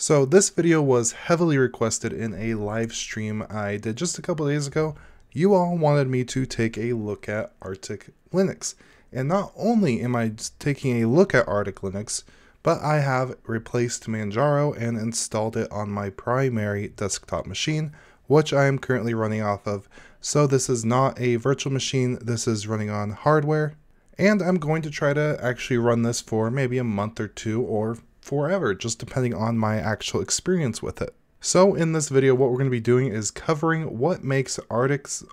So this video was heavily requested in a live stream I did just a couple days ago. You all wanted me to take a look at Arctic Linux. And not only am I taking a look at Arctic Linux, but I have replaced Manjaro and installed it on my primary desktop machine, which I am currently running off of. So this is not a virtual machine, this is running on hardware. And I'm going to try to actually run this for maybe a month or two or forever, just depending on my actual experience with it. So in this video, what we're going to be doing is covering what makes Artix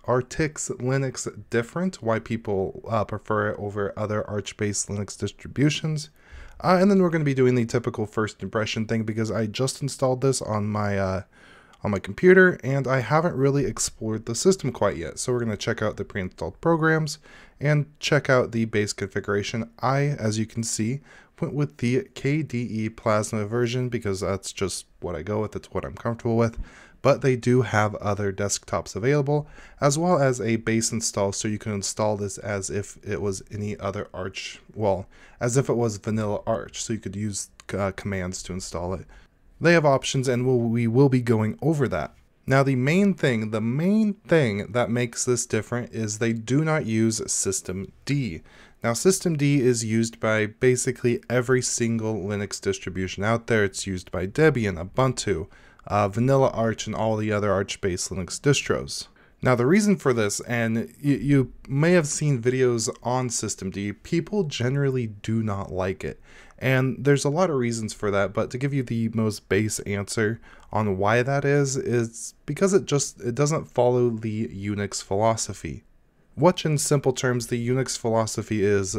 Linux different, why people prefer it over other Arch-based Linux distributions. And then we're going to be doing the typical first impression thing because I just installed this on my computer and I haven't really explored the system quite yet. So we're going to check out the pre-installed programs and check out the base configuration. I, as you can see, went with the KDE Plasma version because that's just what I go with, that's what I'm comfortable with. But they do have other desktops available, as well as a base install, so you can install this as if it was any other Arch, well, as if it was vanilla Arch, so you could use commands to install it. They have options and we will be going over that. Now the main thing that makes this different is they do not use Systemd. Now Systemd is used by basically every single Linux distribution out there. It's used by Debian, Ubuntu, Vanilla Arch, and all the other Arch-based Linux distros. Now the reason for this, and you may have seen videos on Systemd, people generally do not like it. And there's a lot of reasons for that, but to give you the most base answer on why that is because it doesn't follow the Unix philosophy. Which in simple terms, the Unix philosophy is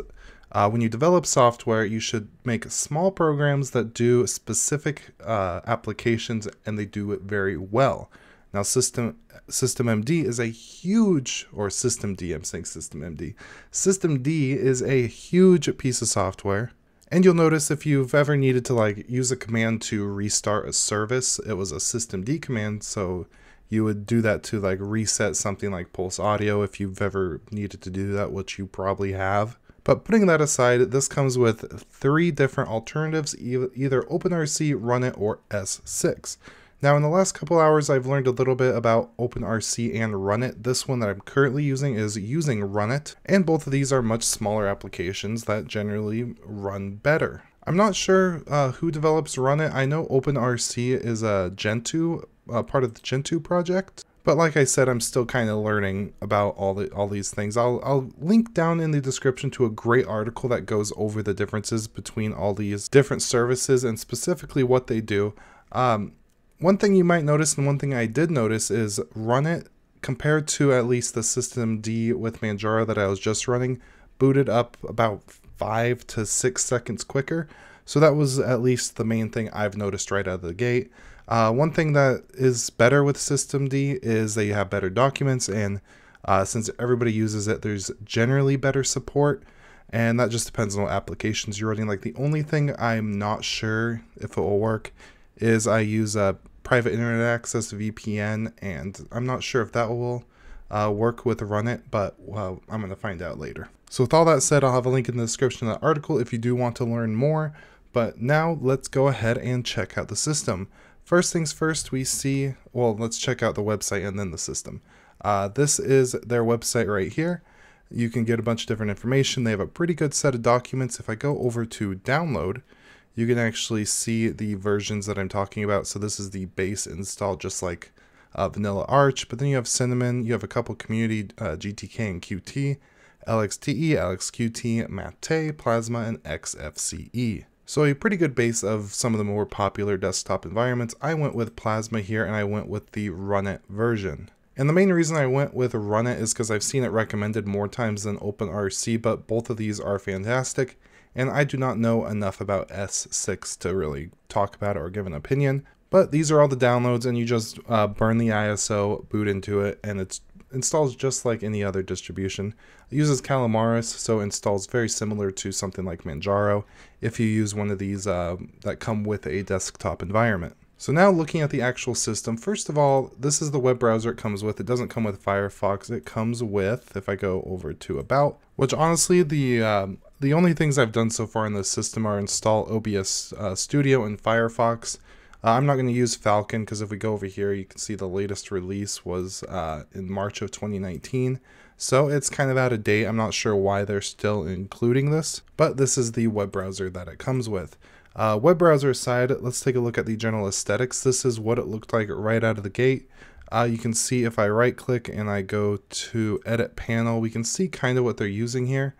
when you develop software, you should make small programs that do specific applications and they do it very well. Now Systemd is a huge, or Systemd, I'm saying Systemd. Systemd is a huge piece of software. And you'll notice if you've ever needed to like use a command to restart a service, it was a Systemd command. So you would do that to like reset something like Pulse Audio if you've ever needed to do that, which you probably have. But putting that aside, this comes with three different alternatives, either OpenRC, Runit, or S6. Now in the last couple hours, I've learned a little bit about OpenRC and Runit. This one that I'm currently using is using Runit, and both of these are much smaller applications that generally run better. I'm not sure who develops Runit. I know OpenRC is a Gentoo, part of the Gentoo project. But like I said, I'm still kind of learning about all these things. I'll link down in the description to a great article that goes over the differences between all these different services and specifically what they do. One thing you might notice, and one thing I did notice, is Runit, compared to at least the Systemd with Manjaro that I was just running, booted up about 5 to 6 seconds quicker. So that was at least the main thing I've noticed right out of the gate. One thing that is better with Systemd is that you have better documents, and since everybody uses it, there's generally better support, and that just depends on what applications you're running. Like the only thing I'm not sure if it will work is I use a private internet access VPN, and I'm not sure if that will work with Runit, but well, I'm going to find out later. So with all that said, I'll have a link in the description of the article if you do want to learn more, but now let's go ahead and check out the system. First things first, we see, well, let's check out the website and then the system. This is their website right here. You can get a bunch of different information. They have a pretty good set of documents. If I go over to download, you can actually see the versions that I'm talking about. So this is the base install, just like Vanilla Arch, but then you have Cinnamon, you have a couple community, GTK and QT, LXTE, LXQT, Mate, Plasma, and XFCE. So a pretty good base of some of the more popular desktop environments. I went with Plasma here, and I went with the Runit version. And the main reason I went with Runit is because I've seen it recommended more times than OpenRC, but both of these are fantastic, and I do not know enough about S6 to really talk about it or give an opinion. But these are all the downloads, and you just burn the ISO, boot into it, and it's installs just like any other distribution. It uses Calamares, so installs very similar to something like Manjaro if you use one of these that come with a desktop environment. So now looking at the actual system, first of all, this is the web browser it comes with. It doesn't come with Firefox. It comes with, if I go over to About, which honestly the only things I've done so far in this system are install OBS Studio and Firefox. I'm not going to use Falcon because if we go over here, you can see the latest release was in March of 2019. So it's kind of out of date. I'm not sure why they're still including this, but this is the web browser that it comes with. Web browser aside, let's take a look at the general aesthetics. This is what it looked like right out of the gate. You can see if I right click and I go to edit panel, we can see kind of what they're using here.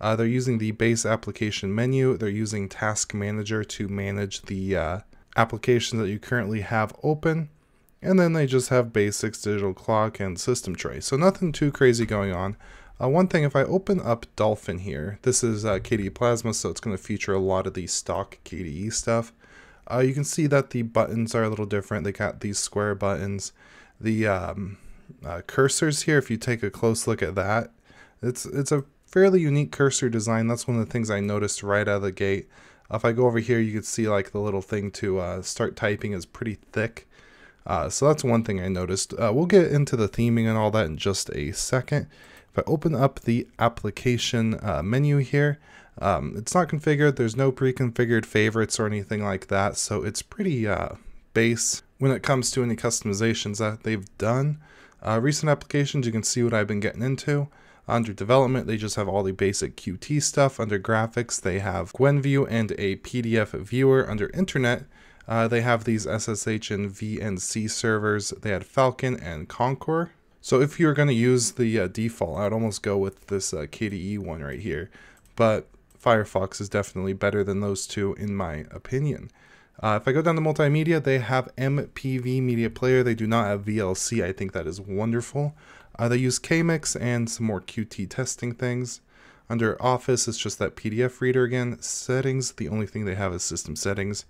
They're using the base application menu. They're using task manager to manage the applications that you currently have open. And then they just have basics, digital clock, and system tray. So nothing too crazy going on. One thing, if I open up Dolphin here, this is KDE Plasma, so it's going to feature a lot of the stock KDE stuff. You can see that the buttons are a little different. They got these square buttons. The cursors here, if you take a close look at that, it's a fairly unique cursor design. That's one of the things I noticed right out of the gate. If I go over here, you can see like the little thing to start typing is pretty thick. So that's one thing I noticed. We'll get into the theming and all that in just a second. If I open up the application menu here, it's not configured. There's no pre-configured favorites or anything like that. So it's pretty base when it comes to any customizations that they've done. Recent applications, you can see what I've been getting into. Under development, they just have all the basic Qt stuff. Under graphics, they have Gwenview and a PDF viewer. Under internet, they have these SSH and VNC servers. They had Falcon and Concord. So if you're going to use the default, I'd almost go with this KDE one right here. But Firefox is definitely better than those two in my opinion. If I go down to multimedia, they have MPV media player. They do not have VLC. I think that is wonderful. They use KMix and some more Qt testing things. Under Office, it's just that PDF reader again. Settings, the only thing they have is system settings.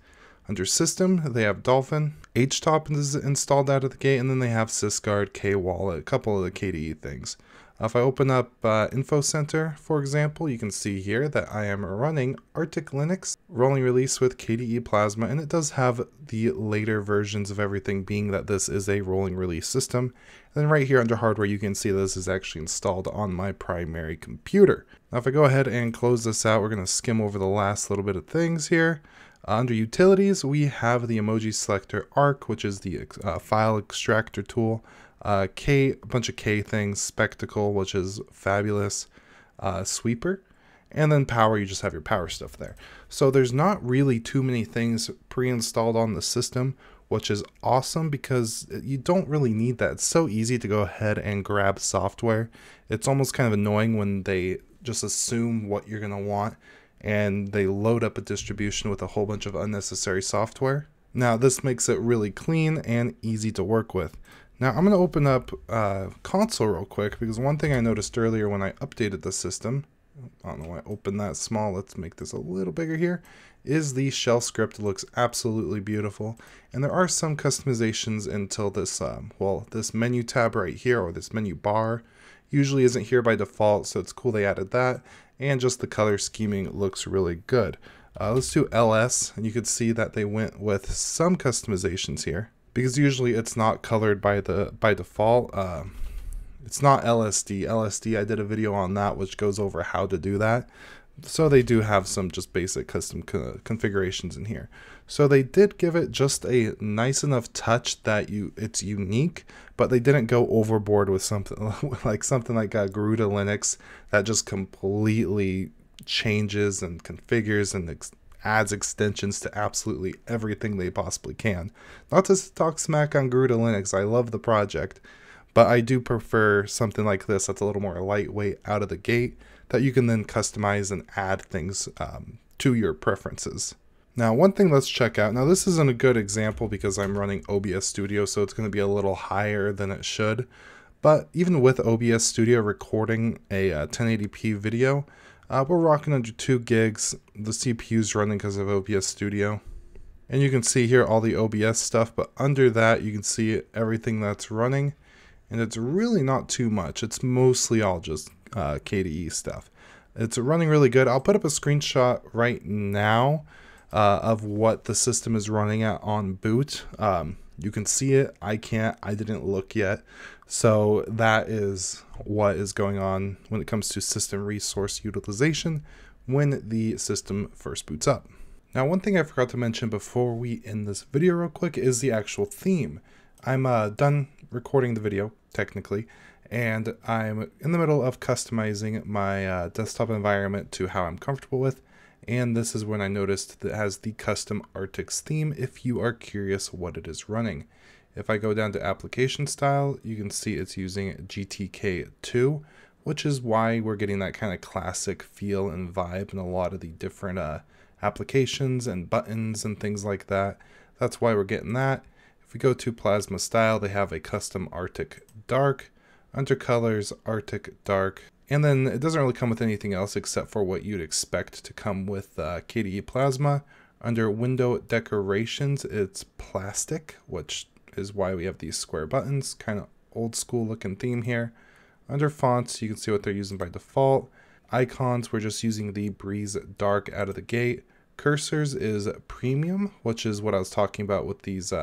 Under System, they have Dolphin. HTOP is installed out of the gate, and then they have SysGuard, KWallet, a couple of the KDE things. If I open up Info Center, for example, you can see here that I am running Arctic Linux, rolling release with KDE Plasma, and it does have the later versions of everything, being that this is a rolling release system. And then right here under hardware, you can see this is actually installed on my primary computer. Now, if I go ahead and close this out, we're going to skim over the last little bit of things here. Under utilities, we have the emoji selector Arch, which is the file extractor tool, a bunch of K things, Spectacle, which is fabulous, Sweeper, and then power, you just have your power stuff there. So there's not really too many things pre-installed on the system, which is awesome because you don't really need that. It's so easy to go ahead and grab software. It's almost kind of annoying when they just assume what you're going to want and they load up a distribution with a whole bunch of unnecessary software. Now this makes it really clean and easy to work with. Now I'm gonna open up console real quick because one thing I noticed earlier when I updated the system, I don't know why I opened that small, let's make this a little bigger here, is the shell script looks absolutely beautiful. And there are some customizations until this, well, this menu tab right here or this menu bar usually isn't here by default, so it's cool they added that. And just the color scheming looks really good. Let's do LS, and you can see that they went with some customizations here because usually it's not colored by default. It's not LSD. LSD, I did a video on that, which goes over how to do that. So they do have some just basic custom configurations in here. So they did give it just a nice enough touch that it's unique, but they didn't go overboard with something like Garuda Linux that just completely changes and configures and adds extensions to absolutely everything they possibly can. Not to talk smack on Garuda Linux, I love the project, but I do prefer something like this that's a little more lightweight out of the gate that you can then customize and add things to your preferences. Now, one thing let's check out. Now, this isn't a good example because I'm running OBS Studio, so it's going to be a little higher than it should. But even with OBS Studio recording a 1080p video, we're rocking under 2 gigs. The CPU's running because of OBS Studio. And you can see here all the OBS stuff, but under that, you can see everything that's running. And it's really not too much. It's mostly all just KDE stuff. It's running really good. I'll put up a screenshot right now of what the system is running at on boot. You can see it. I can't. I didn't look yet. So that is what is going on when it comes to system resource utilization when the system first boots up. Now, one thing I forgot to mention before we end this video real quick is the actual theme. I'm done recording the video, technically, and I'm in the middle of customizing my desktop environment to how I'm comfortable with, and this is when I noticed that it has the custom Artix theme if you are curious what it is running. If I go down to application style, you can see it's using GTK2, which is why we're getting that kind of classic feel and vibe in a lot of the different applications and buttons and things like that. That's why we're getting that. If we go to Plasma Style, they have a custom Arctic Dark, under Colors, Arctic Dark, and then it doesn't really come with anything else except for what you'd expect to come with KDE Plasma. Under Window Decorations, it's Plastic, which is why we have these square buttons, kind of old school looking theme here. Under Fonts, you can see what they're using by default. Icons, we're just using the Breeze Dark out of the gate. Cursors is Premium, which is what I was talking about with these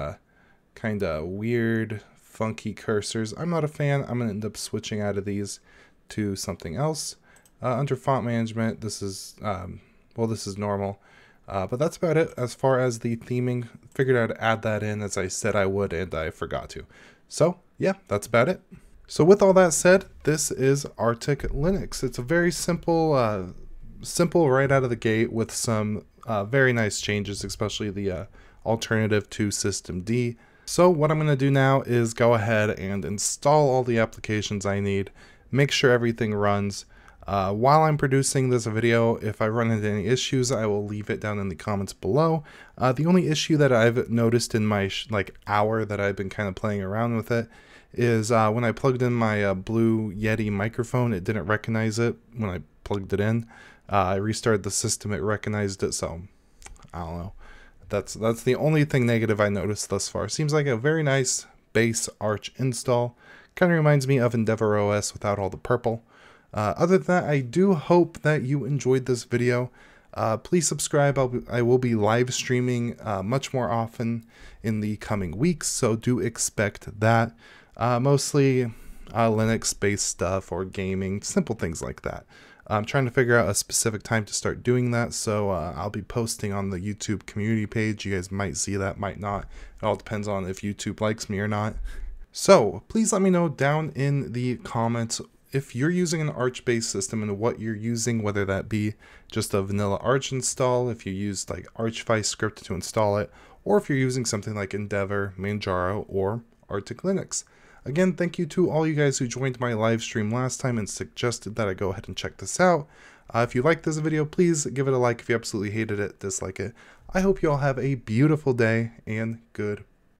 kind of weird, funky cursors. I'm not a fan. I'm going to end up switching out of these to something else. Under Font Management, this is, well, this is normal. But that's about it as far as the theming. Figured I'd add that in as I said I would, and I forgot to. So, yeah, that's about it. So with all that said, this is Arctic Linux. It's a very simple, right out of the gate with some very nice changes, especially the alternative to Systemd. So what I'm going to do now is go ahead and install all the applications I need, make sure everything runs. While I'm producing this video, if I run into any issues, I will leave it down in the comments below. The only issue that I've noticed in my hour that I've been kind of playing around with it is when I plugged in my Blue Yeti microphone, it didn't recognize it when I plugged it in. I restarted the system, it recognized it, so I don't know. That's the only thing negative I noticed thus far. Seems like a very nice base Arch install. Kind of reminds me of EndeavourOS without all the purple. Other than that, I do hope that you enjoyed this video. Please subscribe. I will be live streaming much more often in the coming weeks, so do expect that. Mostly Linux-based stuff or gaming, simple things like that. I'm trying to figure out a specific time to start doing that, so I'll be posting on the YouTube community page. You guys might see that, might not. It all depends on if YouTube likes me or not. So please let me know down in the comments if you're using an Arch-based system and what you're using, whether that be just a vanilla Arch install, if you used like Archvice script to install it, or if you're using something like Endeavour, Manjaro, or Arctic Linux. Again, thank you to all you guys who joined my live stream last time and suggested that I go ahead and check this out. If you liked this video, please give it a like. If you absolutely hated it, dislike it. I hope you all have a beautiful day and goodbye.